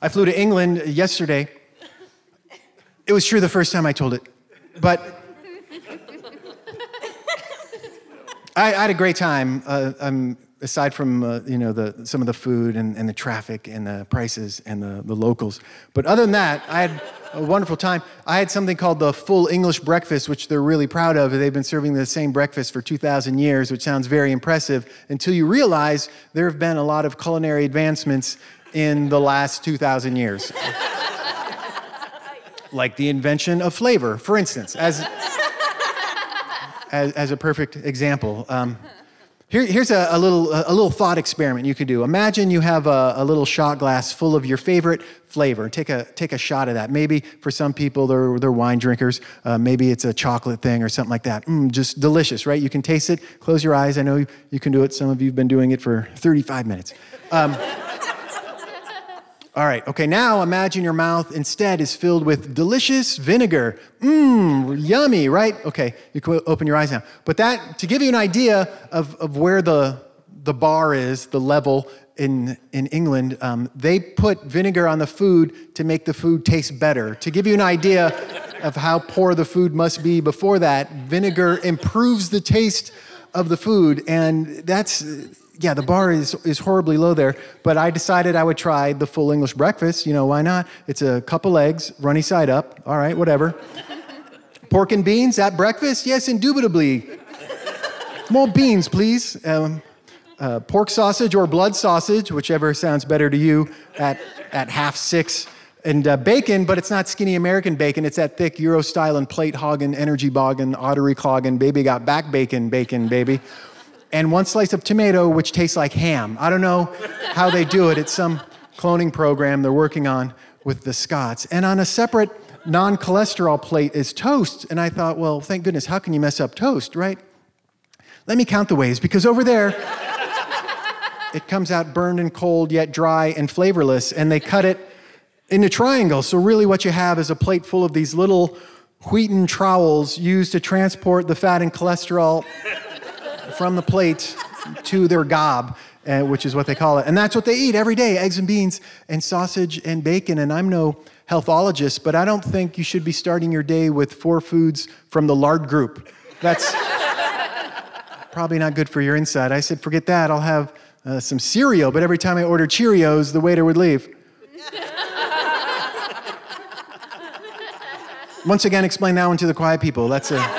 I flew to England yesterday. It was true the first time I told it, but I had a great time. Aside from some of the food and the traffic and the prices and the locals. But other than that, I had a wonderful time. I had something called the Full English Breakfast, which they're really proud of. They've been serving the same breakfast for 2,000 years, which sounds very impressive, until you realize there have been a lot of culinary advancements in the last 2,000 years. Like the invention of flavor, for instance, as a perfect example. Here's a little thought experiment you could do. Imagine you have a little shot glass full of your favorite flavor. Take a shot of that. Maybe for some people, they're wine drinkers. Maybe it's a chocolate thing or something like that. Just delicious, right? You can taste it. Close your eyes. I know you can do it. Some of you have been doing it for 35 minutes. All right, okay, now imagine your mouth instead is filled with delicious vinegar. Yummy, right? Okay, you can open your eyes now. But that, to give you an idea of where the bar is, the level in England, they put vinegar on the food to make the food taste better. To give you an idea of how poor the food must be before that, vinegar improves the taste of the food, and that's... Yeah, the bar is horribly low there, but I decided I would try the Full English Breakfast. You know, why not? It's a couple eggs, runny side up. All right, whatever. Pork and beans at breakfast? Yes, indubitably. More beans, please. Pork sausage or blood sausage, whichever sounds better to you, at 6:30. And bacon, but it's not skinny American bacon. It's that thick Euro-style and plate hoggin, energy boggin, artery cloggin, baby got back bacon, baby. And one slice of tomato, which tastes like ham. I don't know how they do it. It's some cloning program they're working on with the Scots. And on a separate non-cholesterol plate is toast. And I thought, well, thank goodness, how can you mess up toast, right? Let me count the ways, because over there, it comes out burned and cold, yet dry and flavorless, and they cut it into triangles. So really what you have is a plate full of these little wheaten trowels used to transport the fat and cholesterol from the plate to their gob, which is what they call it. And that's what they eat every day, eggs and beans and sausage and bacon. And I'm no healthologist, but I don't think you should be starting your day with 4 foods from the lard group. That's probably not good for your inside. I said, forget that, I'll have some cereal. But every time I ordered Cheerios, the waiter would leave. Once again, explain that one to the quiet people. That's a...